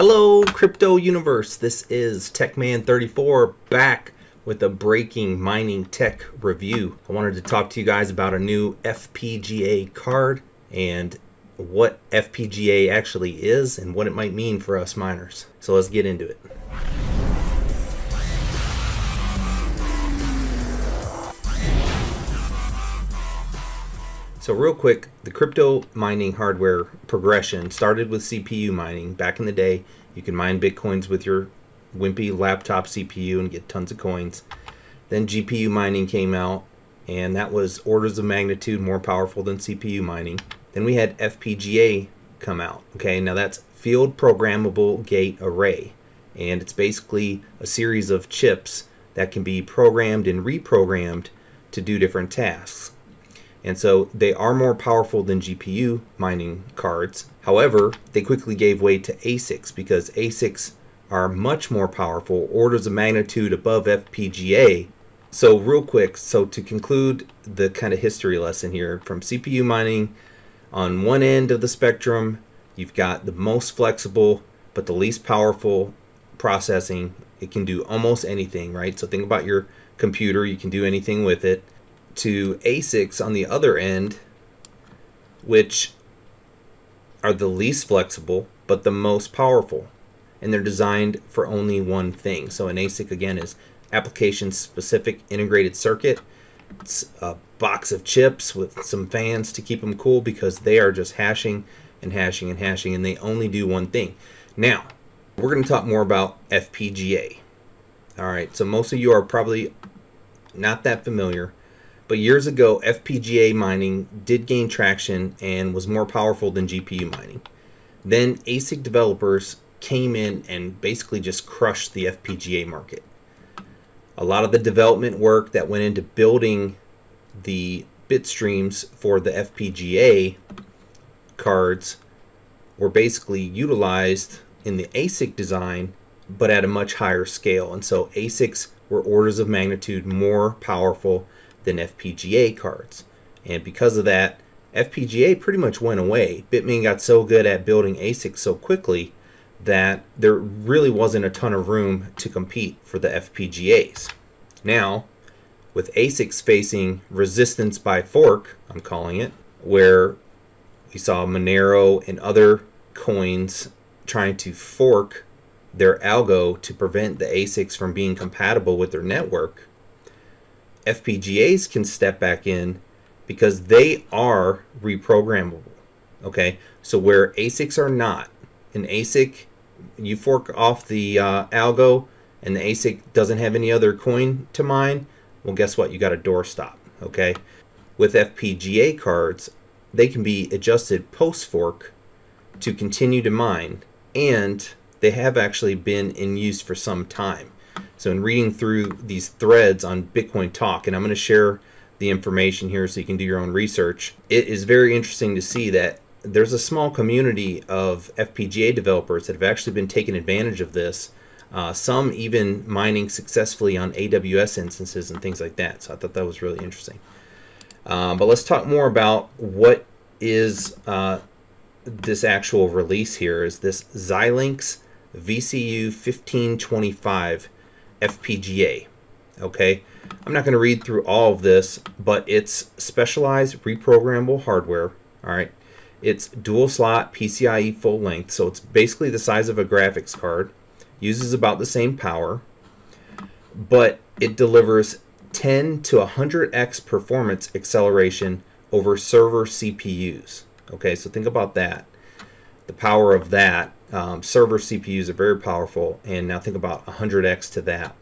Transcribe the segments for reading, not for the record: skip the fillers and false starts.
Hello, crypto universe. This is Techman34 back with a breaking mining tech review. I wanted to talk to you guys about a new FPGA card and what FPGA actually is and what it might mean for us miners. So let's get into it. So real quick, the crypto mining hardware progression started with CPU mining. Back in the day, you could mine Bitcoins with your wimpy laptop CPU and get tons of coins. Then GPU mining came out, and that was orders of magnitude more powerful than CPU mining. Then we had FPGA come out. Okay, now that's Field Programmable Gate Array. And it's basically a series of chips that can be programmed and reprogrammed to do different tasks. And so they are more powerful than GPU mining cards. However, they quickly gave way to ASICs because ASICs are much more powerful, orders of magnitude above FPGA. So real quick, so to conclude the kind of history lesson here, from CPU mining, on one end of the spectrum, you've got the most flexible but the least powerful processing. It can do almost anything, right? So think about your computer, you can do anything with it. To ASICs on the other end, which are the least flexible but the most powerful, and they're designed for only one thing. So an ASIC again is application specific integrated circuit. It's a box of chips with some fans to keep them cool because they are just hashing and hashing and hashing, and they only do one thing. Now we're going to talk more about FPGA. All right, so most of you are probably not that familiar. But years ago, FPGA mining did gain traction and was more powerful than GPU mining. Then ASIC developers came in and basically just crushed the FPGA market. A lot of the development work that went into building the bit streams for the FPGA cards were basically utilized in the ASIC design, but at a much higher scale. And so ASICs were orders of magnitude more powerful than FPGA cards. And because of that, FPGA pretty much went away. Bitmain got so good at building ASICs so quickly that there really wasn't a ton of room to compete for the FPGAs. Now, with ASICs facing resistance by fork, I'm calling it, where we saw Monero and other coins trying to fork their algo to prevent the ASICs from being compatible with their network, FPGAs can step back in because they are reprogrammable. Okay, so where ASICs are not, an ASIC, you fork off the algo and the ASIC doesn't have any other coin to mine, well guess what, you got a doorstop. Okay, with FPGA cards, they can be adjusted post fork to continue to mine, and they have actually been in use for some time. So in reading through these threads on Bitcoin Talk, and I'm going to share the information here so you can do your own research, it is very interesting to see that there's a small community of FPGA developers that have actually been taking advantage of this, some even mining successfully on AWS instances and things like that. So I thought that was really interesting. But let's talk more about what is this actual release here, is this Xilinx VCU 1525. FPGA. Okay, I'm not going to read through all of this, but it's specialized reprogrammable hardware. All right, it's dual slot PCIe full length, so it's basically the size of a graphics card, uses about the same power, but it delivers 10 to 100x performance acceleration over server CPUs. Okay, so think about that, the power of that. Server CPUs are very powerful, and now think about 100x to that.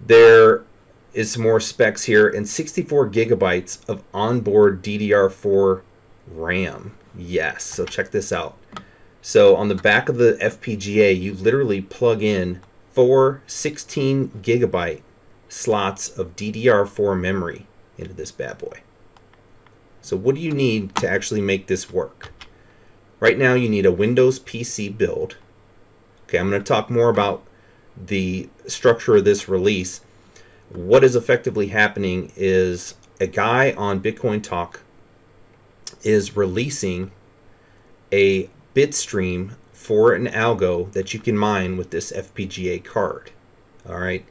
There is some more specs here, and 64 gigabytes of onboard DDR4 RAM. Yes, so check this out. So on the back of the FPGA, you literally plug in 4 16 gigabyte slots of DDR4 memory into this bad boy. So what do you need to actually make this work? Right now you need a Windows PC build. Okay, I'm going to talk more about the structure of this release. What is effectively happening is a guy on Bitcoin Talk is releasing a bit stream for an algo that you can mine with this FPGA card. All right.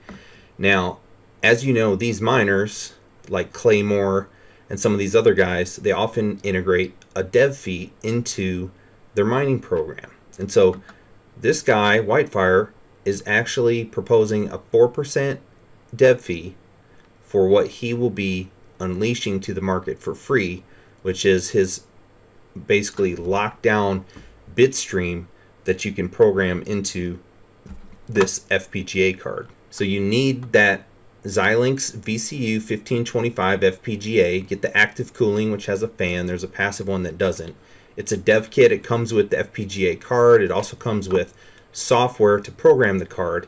Now, as you know, these miners like Claymore and some of these other guys, they often integrate a dev fee into their mining program. And so this guy, Whitefire, is actually proposing a 4% dev fee for what he will be unleashing to the market for free, which is his basically locked down bit stream that you can program into this FPGA card. So you need that Xilinx VCU 1525 FPGA, get the active cooling, which has a fan. There's a passive one that doesn't. It's a dev kit. It comes with the FPGA card. It also comes with software to program the card.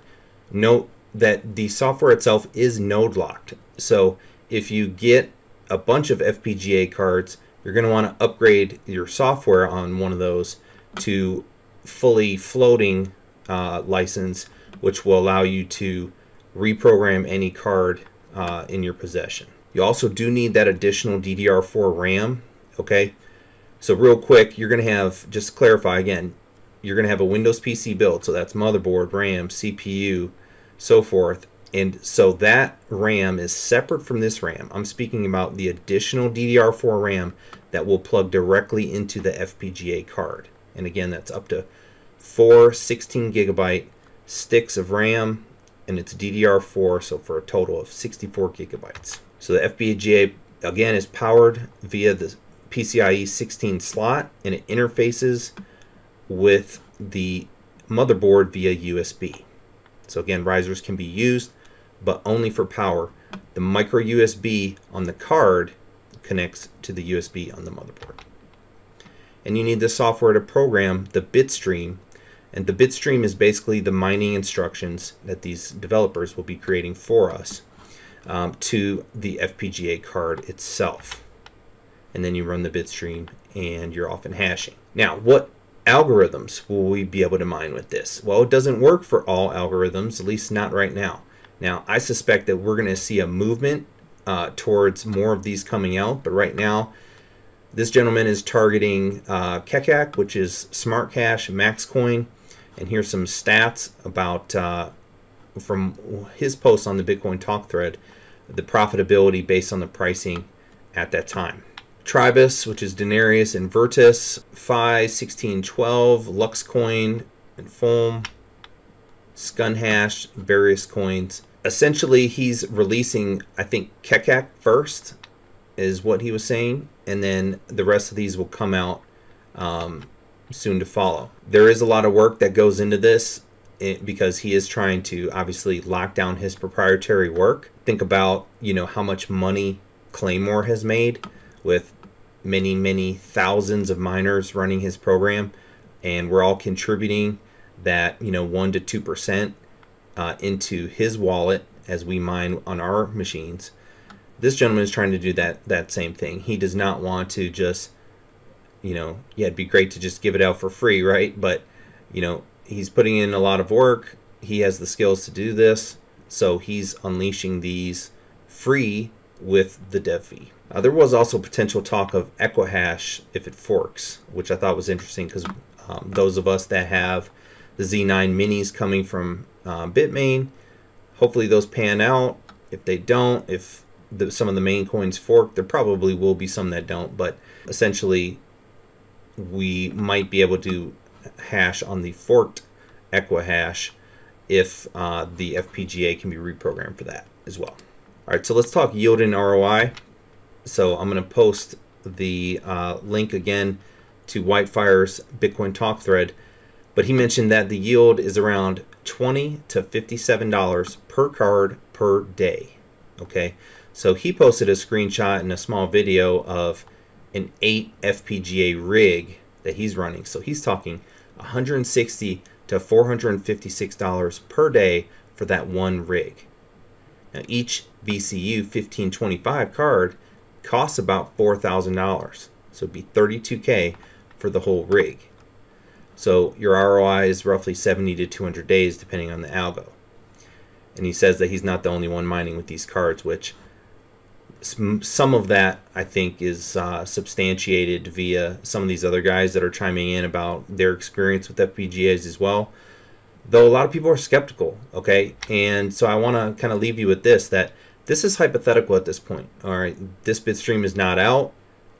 Note that the software itself is node locked. So if you get a bunch of FPGA cards, you're going to want to upgrade your software on one of those to fully floating license, which will allow you to reprogram any card in your possession. You also do need that additional DDR4 RAM. Okay, so real quick, you're going to have, just to clarify again, you're going to have a Windows PC build. So that's motherboard, RAM, CPU, so forth. And so that RAM is separate from this RAM. I'm speaking about the additional DDR4 RAM that will plug directly into the FPGA card. And again, that's up to 4 16-gigabyte sticks of RAM, and it's DDR4, so for a total of 64 gigabytes. So the FPGA, again, is powered via the PCIe 16 slot, and it interfaces with the motherboard via USB. So again, risers can be used, but only for power. The micro USB on the card connects to the USB on the motherboard. And you need the software to program the bitstream. And the bitstream is basically the mining instructions that these developers will be creating for us to the FPGA card itself. And then you run the bitstream and you're off and hashing. Now, what algorithms will we be able to mine with this? Well, it doesn't work for all algorithms, at least not right now. Now, I suspect that we're going to see a movement towards more of these coming out, but right now, this gentleman is targeting Keccak, which is Smart Cash, MaxCoin, and here's some stats about, from his post on the Bitcoin Talk thread, the profitability based on the pricing at that time. Tribus, which is Denarius, Invertus, Phi, 1612, Luxcoin, and Foam, Skunhash, various coins. Essentially, he's releasing, I think, Keccak first, is what he was saying, and then the rest of these will come out soon to follow. There is a lot of work that goes into this because he is trying to obviously lock down his proprietary work. Think about, you know, how much money Claymore has made with many, many thousands of miners running his program, and we're all contributing that, you know, 1 to 2% into his wallet as we mine on our machines. This gentleman is trying to do that same thing. He does not want to just, you know, yeah, it'd be great to just give it out for free, right? But, you know, he's putting in a lot of work. He has the skills to do this, so he's unleashing these free with the dev fee. There was also potential talk of Equihash if it forks, which I thought was interesting because those of us that have the Z9 minis coming from Bitmain, hopefully those pan out. If they don't, if some of the main coins fork, there probably will be some that don't, but essentially we might be able to hash on the forked Equihash if the FPGA can be reprogrammed for that as well. All right, so let's talk yield and ROI. So I'm going to post the link again to Whitefire's Bitcoin Talk thread, but he mentioned that the yield is around $20 to $57 per card per day. Okay, so he posted a screenshot and a small video of an 8 FPGA rig that he's running. So he's talking $160 to $456 per day for that one rig. Now, each VCU 1525 card costs about $4,000, so it'd be $32K for the whole rig. So your ROI is roughly 70 to 200 days depending on the algo. And he says that he's not the only one mining with these cards, which some of that, I think, is substantiated via some of these other guys that are chiming in about their experience with FPGAs as well. Though a lot of people are skeptical, okay? And so I want to kind of leave you with this, that this is hypothetical at this point, all right? This bit stream is not out.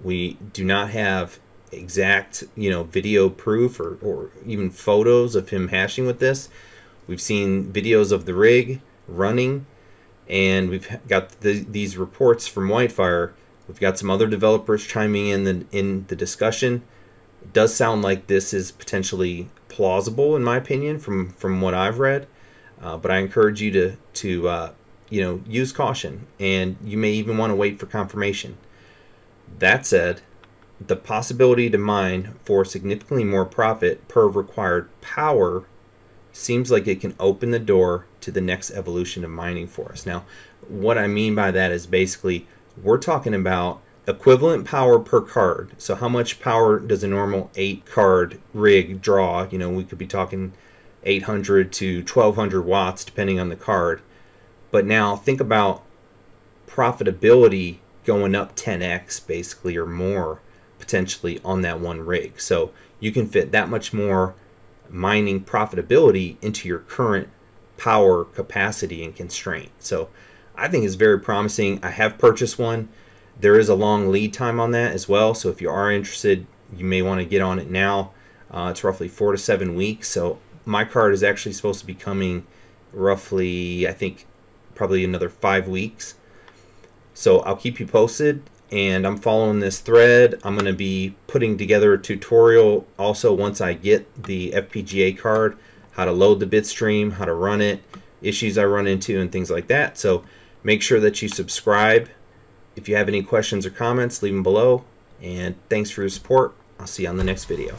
We do not have exact, you know, video proof or even photos of him hashing with this. We've seen videos of the rig running, and we've got these reports from Whitefire. We've got some other developers chiming in the discussion. It does sound like this is potentially plausible, in my opinion, from what I've read. But I encourage you to you know, use caution, and you may even want to wait for confirmation. That said, the possibility to mine for significantly more profit per required power seems like it can open the door to the next evolution of mining for us. Now, what I mean by that is basically we're talking about equivalent power per card. So how much power does a normal 8-card rig draw? You know, we could be talking 800 to 1200 watts depending on the card. But now think about profitability going up 10x basically or more potentially on that one rig. So you can fit that much more mining profitability into your current power capacity and constraint. So I think it's very promising. I have purchased one. There is a long lead time on that as well. So if you are interested, you may want to get on it now. It's roughly 4 to 7 weeks. So my card is actually supposed to be coming roughly, I think, probably another 5 weeks. So I'll keep you posted. And I'm following this thread. I'm going to be putting together a tutorial also once I get the FPGA card, how to load the bitstream, how to run it, issues I run into, and things like that. So make sure that you subscribe. If you have any questions or comments, leave them below. And thanks for your support. I'll see you on the next video.